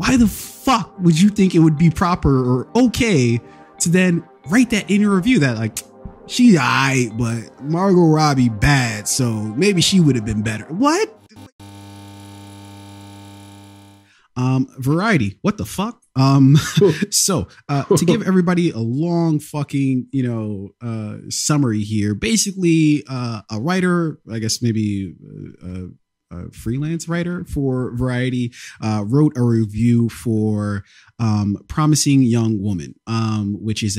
why the fuck would you think it would be proper or okay to then write that in your review that like, she's all right, but Margot Robbie bad, so maybe she would have been better. What? Variety. What the fuck? So to give everybody a long fucking, you know, summary here, basically a writer, I guess maybe a freelance writer for Variety, wrote a review for Promising Young Woman, which is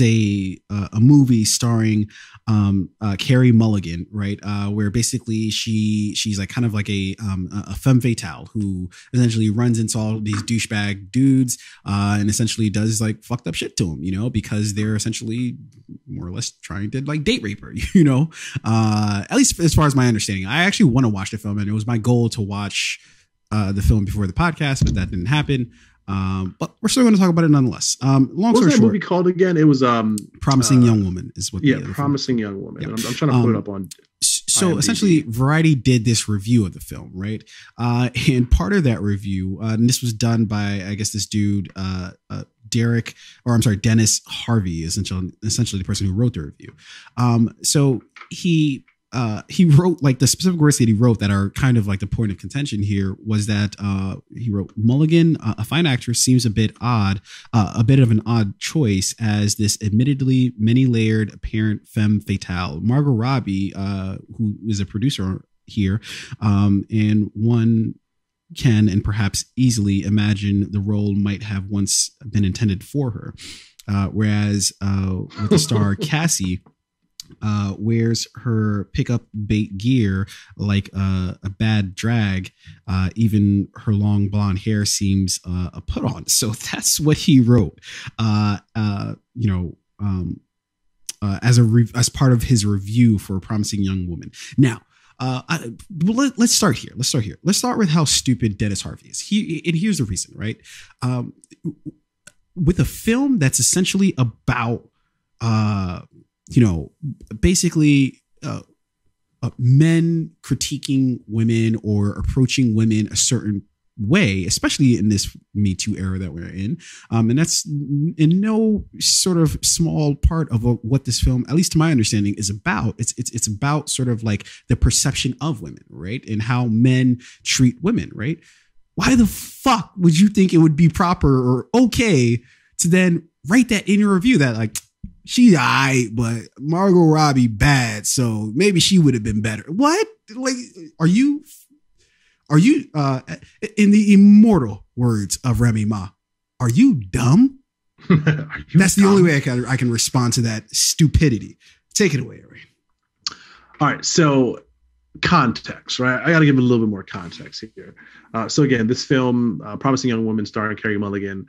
a movie starring Carey Mulligan, right? Where basically she's like kind of like a femme fatale who essentially runs into all these douchebag dudes and essentially does like fucked up shit to them, you know, because they're essentially more or less trying to like date rape her, you know, at least as far as my understanding. I actually want to watch the film, and it was my goal to watch the film before the podcast, but that didn't happen. But we're still going to talk about it nonetheless. Long story short, what was that movie called again? It was Promising Young Woman is what. Yeah, Promising Young Woman. Yeah. I'm trying to put it up on. So IMDb. Essentially, Variety did this review of the film, right? And part of that review, and this was done by, I guess, this dude, Dennis Harvey, essentially the person who wrote the review. So he wrote like the specific words that he wrote that are kind of like the point of contention here was that he wrote Mulligan, a fine actress, seems a bit of an odd choice as this admittedly many layered apparent femme fatale. Margot Robbie, who is a producer here, and one can and perhaps easily imagine the role might have once been intended for her. Whereas with the star Cassie, wears her pickup bait gear like a bad drag. Even her long blonde hair seems a put on. So that's what he wrote, as part of his review for Promising Young Woman. Now, let's start here. Let's start with how stupid Dennis Harvey is. And here's the reason, right? With a film that's essentially about, men critiquing women or approaching women a certain way, especially in this Me Too era that we're in. And that's in no sort of small part of what this film, at least to my understanding, is about. It's about sort of like the perception of women, right? And how men treat women, right? Why the fuck would you think it would be proper or okay to then write that in your review that like, she's all right, but Margot Robbie bad, so maybe she would have been better. What? Like, are you in the immortal words of Remy Ma, are you dumb? That's the only way I can respond to that stupidity. Take it away, Ray. All right, so context, right? I got to give it a little bit more context here. So again, this film, Promising Young Woman, starring Carey Mulligan,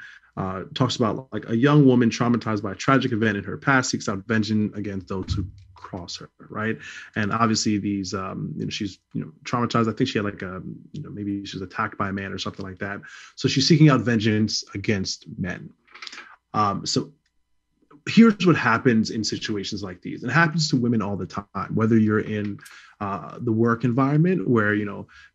talks about like a young woman traumatized by a tragic event in her past seeks out vengeance against those who cross her, right? And obviously these, she's, traumatized. I think she had like a, maybe she was attacked by a man or something like that. So she's seeking out vengeance against men. So here's what happens in situations like these. It happens to women all the time, whether you're in the work environment where,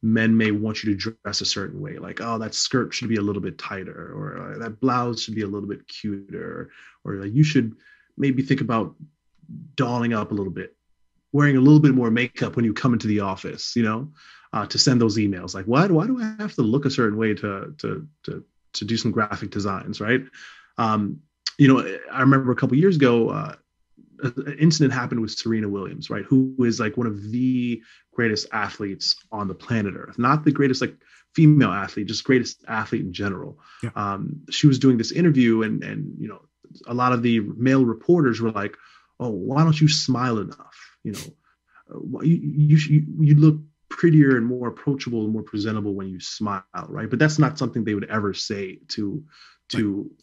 men may want you to dress a certain way, like, oh, that skirt should be a little bit tighter, or that blouse should be a little bit cuter, or like, you should maybe think about dolling up a little bit, wearing a little bit more makeup when you come into the office, to send those emails. Like, why do I have to look a certain way to do some graphic designs, right? I remember a couple of years ago, an incident happened with Serena Williams, right? Who is like one of the greatest athletes on the planet Earth, not the greatest like female athlete, just greatest athlete in general. Yeah. She was doing this interview and, a lot of the male reporters were like, oh, why don't you smile enough? You look prettier and more approachable and more presentable when you smile, right? But that's not something they would ever say to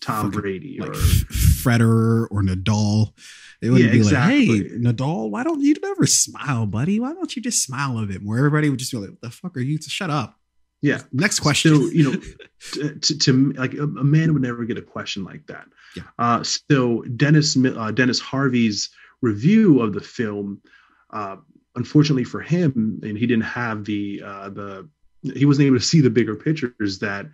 Tom Brady or Federer or Nadal. It wouldn't be exactly like, hey, Nadal, why don't you ever smile, buddy? Why don't you just smile a bit more? Everybody would just be like, what the fuck are you? Shut up. Yeah. Next question. So, to like a man would never get a question like that. Yeah. So Dennis Harvey's review of the film, unfortunately for him, and he didn't have the he wasn't able to see the bigger pictures, that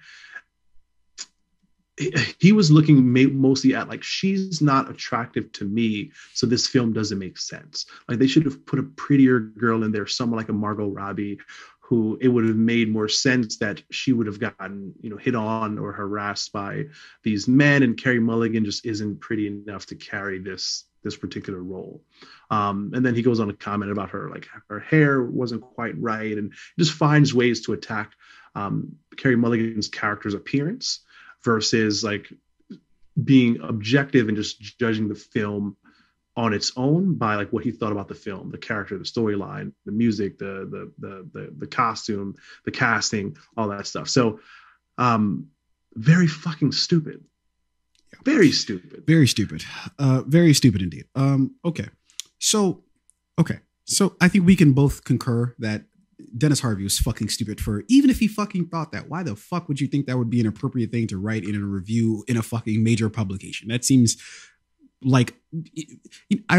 he was looking mostly at, like, she's not attractive to me, so this film doesn't make sense. Like, they should have put a prettier girl in there, someone like a Margot Robbie, who it would have made more sense that she would have gotten, you know, hit on or harassed by these men. And Carey Mulligan just isn't pretty enough to carry this particular role. And then he goes on to comment about her, like, her hair wasn't quite right, and just finds ways to attack Carey Mulligan's character's appearance versus, like, being objective and just judging the film on its own by, like, what he thought about the film, the character, the storyline, the music, the costume, the casting, all that stuff. So very fucking stupid. Very stupid. Very stupid. Very stupid indeed. Okay. So I think we can both concur that Dennis Harvey was fucking stupid for, even if he fucking thought that, why the fuck would you think that would be an appropriate thing to write in a review in a fucking major publication? That seems like, I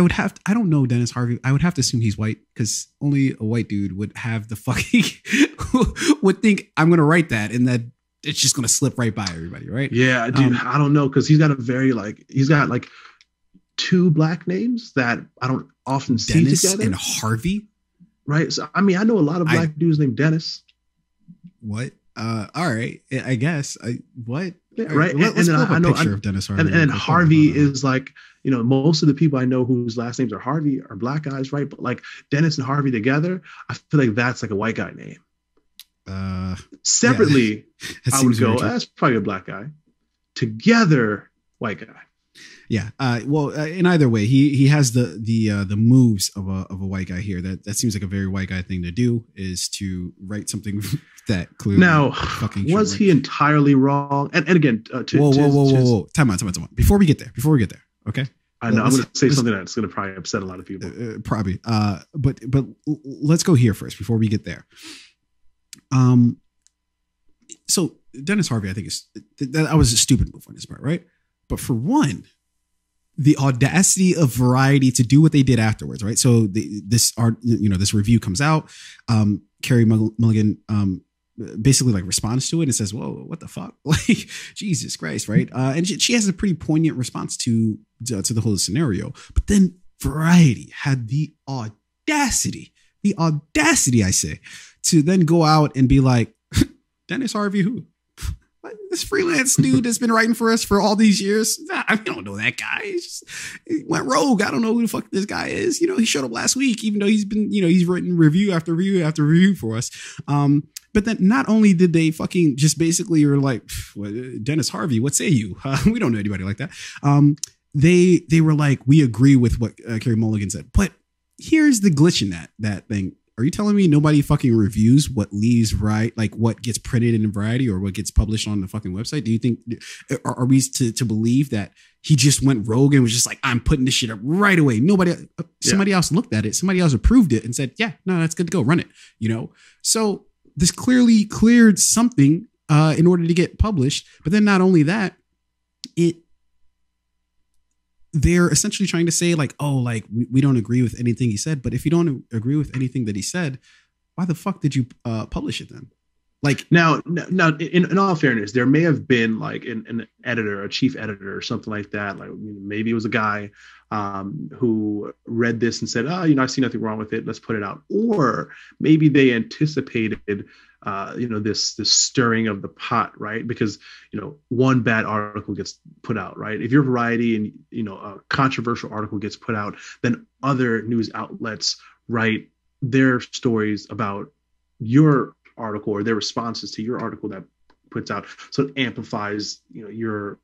don't know Dennis Harvey. I would have to assume he's white, because only a white dude would have the fucking, would think, I'm going to write that, and that it's just going to slip right by everybody. Right. Yeah. Dude, I don't know. Cause he's got a very, like, he's got like two black names that I don't often see together. And Harvey. Right. So, I mean, I know a lot of black dudes named Dennis. What? All right. I guess. What? Yeah, right. Let's pull up a picture of Dennis Harvey. And Harvey is like, you know, most of the people I know whose last names are Harvey are black guys. Right. But like Dennis and Harvey together, I feel like that's like a white guy name. Separately, yeah, I would go, that's probably a black guy. Together, white guy. Yeah. In either way, he has the moves of a white guy here. That seems like a very white guy thing to do, is to write something that clearly. Now, was he entirely wrong? And again, whoa! Time on. Before we get there, okay. I know I'm going to say something that's going to probably upset a lot of people. Probably. But let's go here first before we get there. So Dennis Harvey, I think that was a stupid move on his part, right? But for one, the audacity of Variety to do what they did afterwards, right? So this review comes out. Carey Mulligan basically like responds to it and says, "Whoa, what the fuck? Like, Jesus Christ, right?" And she has a pretty poignant response to the whole scenario. But then Variety had the audacity, I say, to then go out and be like, Dennis Harvey, who? This freelance dude that's been writing for us for all these years. I mean, I don't know that guy. He went rogue. I don't know who the fuck this guy is. You know, he showed up last week, even though he's been, you know, he's written review after review after review for us. But then not only did they fucking just basically were like, Dennis Harvey, what say you? We don't know anybody like that. They were like, we agree with what Carey Mulligan said, but here's the glitch in that thing. Are you telling me nobody fucking reviews what leaves, right? Like what gets printed in Variety or what gets published on the fucking website? Do you think, are we to believe that he just went rogue and was just like, I'm putting this shit up right away? Somebody else looked at it. Somebody else approved it and said, yeah, no, that's good to go, run it, you know? So this clearly cleared something in order to get published. But then not only that, they're essentially trying to say like, oh, like we don't agree with anything he said. But if you don't agree with anything that he said, why the fuck did you publish it then? Like now in all fairness, there may have been like an editor, a chief editor or something like that. Like maybe it was a guy who read this and said, oh, you know, I see nothing wrong with it. Let's put it out. Or maybe they anticipated this stirring of the pot, right? Because, you know, one bad article gets put out, right? If your Variety and, you know, a controversial article gets put out, then other news outlets write their stories about your article or their responses to your article that puts out. So it amplifies, you know,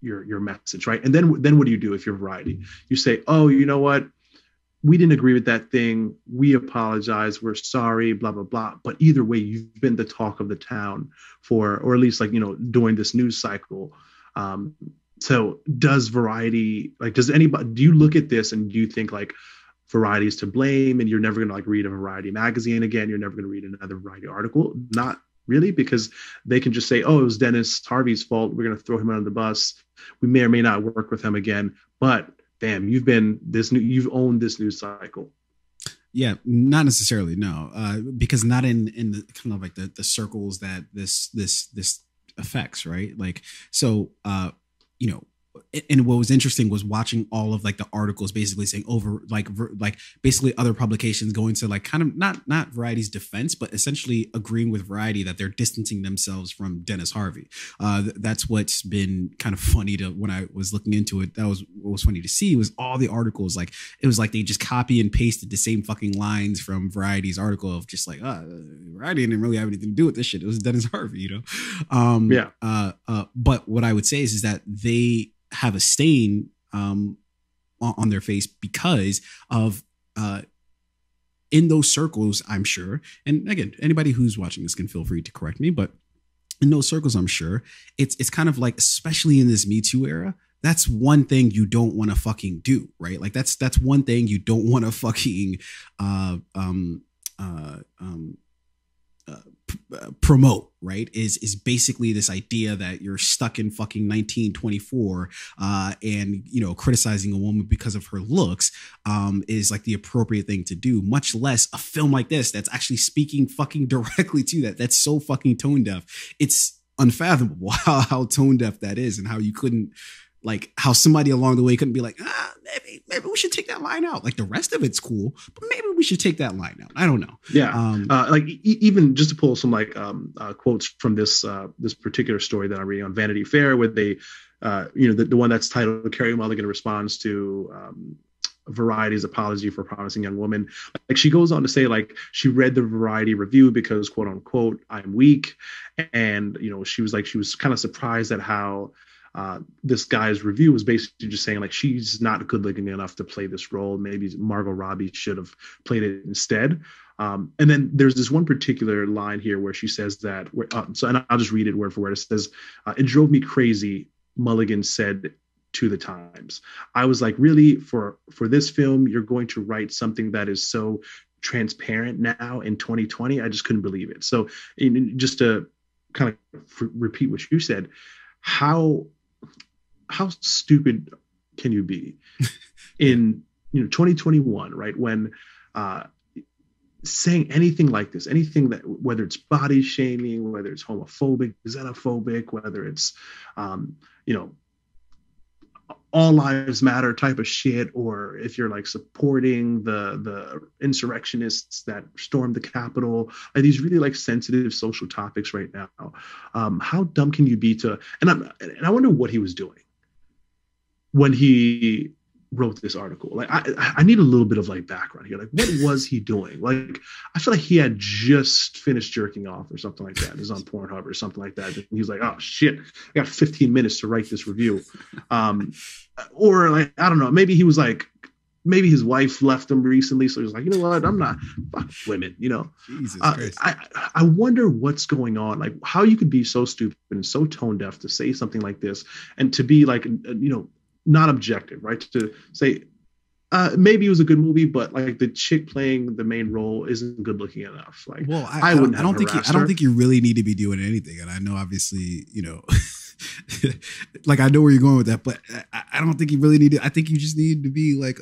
your message, right? And then what do you do if you're Variety? You say, oh, you know what? We didn't agree with that thing. We apologize. We're sorry, blah, blah, blah. But either way, you've been the talk of the town or at least like, you know, during this news cycle. So does Variety, like, do you look at this and do you think like Variety is to blame and you're never going to like read a Variety magazine again? You're never going to read another Variety article? Not really, because they can just say, oh, it was Dennis Harvey's fault. We're going to throw him under the bus. We may or may not work with him again, but damn, you've owned this news cycle. Yeah, not necessarily. No, because not in the kind of like the circles that this affects. Right. Like, so, you know, and what was interesting was watching all of like the articles basically saying over like basically other publications going to like kind of not Variety's defense, but essentially agreeing with Variety that they're distancing themselves from Dennis Harvey. That's what's been kind of funny to when I was looking into it. That was what was funny to see was all the articles. Like it was like they just copy and pasted the same fucking lines from Variety's article of just like, Variety didn't really have anything to do with this shit. It was Dennis Harvey, you know? But what I would say is that they have a stain on their face because of in those circles, I'm sure. And again, anybody who's watching this can feel free to correct me, but in those circles, I'm sure it's kind of like, especially in this Me Too era, that's one thing you don't want to fucking do, right? Like that's one thing you don't want to fucking promote, right? Is basically this idea that you're stuck in fucking 1924 and, you know, criticizing a woman because of her looks is like the appropriate thing to do, much less a film like this that's actually speaking fucking directly to that. That's so fucking tone deaf. It's unfathomable how tone deaf that is and how you couldn't, like how somebody along the way couldn't be like, maybe we should take that line out. Like the rest of it's cool, but maybe we should take that line out. I don't know. Yeah. Like even just to pull some like quotes from this particular story that I'm reading on Vanity Fair, where they, you know, the one that's titled Carey Mulligan responds to Variety's apology for Promising Young Woman. Like she goes on to say, like she read the Variety review because quote unquote, I'm weak. And, you know, she was kind of surprised at how, this guy's review was basically just saying like she's not good looking enough to play this role. Maybe Margot Robbie should have played it instead. And then there's this one particular line here where she says that. And I'll just read it word for word. It says, "It drove me crazy," Mulligan said to the Times. "I was like, really, for this film, you're going to write something that is so transparent now in 2020. I just couldn't believe it." So, just to kind of repeat what you said, how stupid can you be in, you know, 2021, right? When saying anything like this, anything that, whether it's body shaming, whether it's homophobic, xenophobic, whether it's, you know, all lives matter type of shit, or if you're like supporting the insurrectionists that stormed the Capitol, are these really like sensitive social topics right now? How dumb can you be to, and I wonder what he was doing when he wrote this article. Like I need a little bit of like background here. Like what was he doing? Like I feel like he had just finished jerking off or something like that. It was on Pornhub or something like that. And he was like, oh shit, I got 15 minutes to write this review. Or like, I don't know, maybe he was like, maybe his wife left him recently. So he was like, you know what? I'm not, fuck women, you know. Jesus Christ. I wonder what's going on. Like how you could be so stupid and so tone deaf to say something like this and to be like, you know, not objective, right? To say, maybe it was a good movie, but like the chick playing the main role isn't good looking enough. Like, well, I don't think you really need to be doing anything. And I know, obviously, you know, like I know where you're going with that, but I don't think you really need to. I think you just need to be like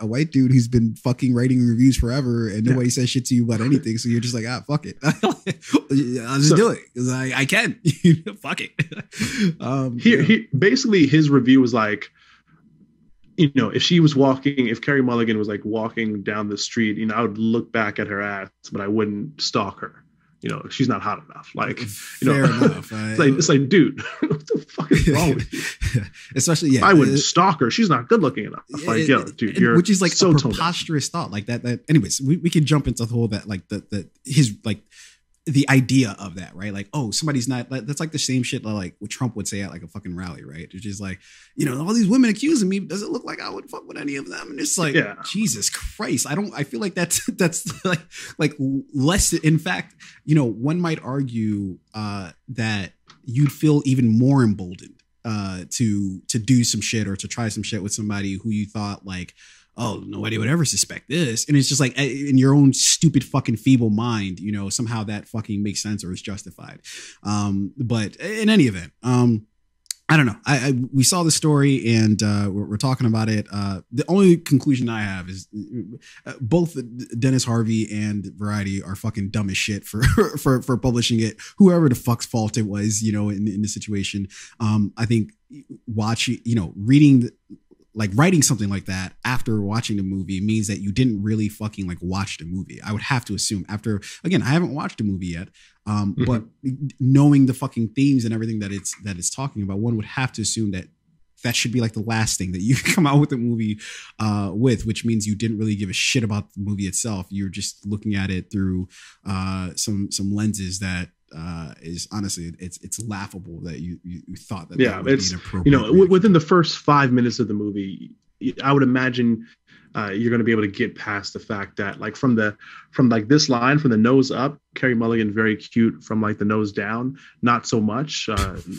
a white dude who's been fucking writing reviews forever and nobody says shit to you about anything. So you're just like, ah, fuck it. I'll just do it because I can. Fuck it. Basically his review was like, you know, if Carey Mulligan was like walking down the street, you know, I would look back at her ass, but I wouldn't stalk her. You know, she's not hot enough. Like, you know, it's like, dude, what the fuck is wrong with you? Especially, yeah, I wouldn't stalk her. She's not good looking enough. Like, yo, dude, you're which is like so a preposterous thought, like that. Anyways, we can jump into the whole that, like his like the idea of that, right? Like, oh, somebody's not. Like, that's like the same shit like what Trump would say at like a fucking rally, right? It's just like, you know, all these women accusing me. Does it look like I would fuck with any of them? And it's like, yeah. Jesus Christ, I feel like that's like less. In fact, you know, one might argue that you'd feel even more emboldened to do some shit or to try some shit with somebody who you thought like, oh, nobody would ever suspect this. And it's just like in your own stupid fucking feeble mind, you know, somehow that fucking makes sense or is justified. But in any event, I don't know. We saw the story and we're talking about it. The only conclusion I have is both Dennis Harvey and Variety are fucking dumb as shit for publishing it. Whoever the fuck's fault it was, you know, in the situation. I think watching, you know, writing something like that after watching the movie means that you didn't really fucking like watch the movie. I would have to assume after, again, I haven't watched the movie yet. But knowing the fucking themes and everything that it's talking about, one would have to assume that should be like the last thing that you come out with a movie with, which means you didn't really give a shit about the movie itself. You're just looking at it through some lenses that, is honestly, it's laughable that you thought that. Yeah, that it's, you know, within the first 5 minutes of the movie, I would imagine you're going to be able to get past the fact that, like, from this line from the nose up, Carey Mulligan very cute. From like the nose down, not so much. She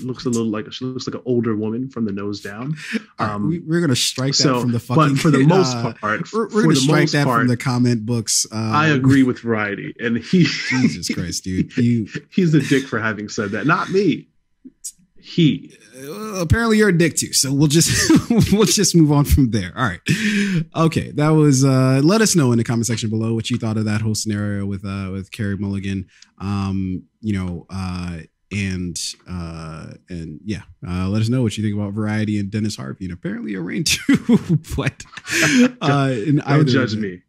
looks like an older woman from the nose down. We're going to strike that from the fucking. But for the most part, we're going to strike that from the comment books. I agree with Variety, and he. Jesus Christ, dude! He's a dick for having said that. Not me. He apparently you're a dick too, so we'll just move on from there. All right, okay, that was let us know in the comment section below what you thought of that whole scenario with Carey Mulligan, and yeah, let us know what you think about Variety and Dennis Harvey, and apparently a rain too. What? Don't judge me.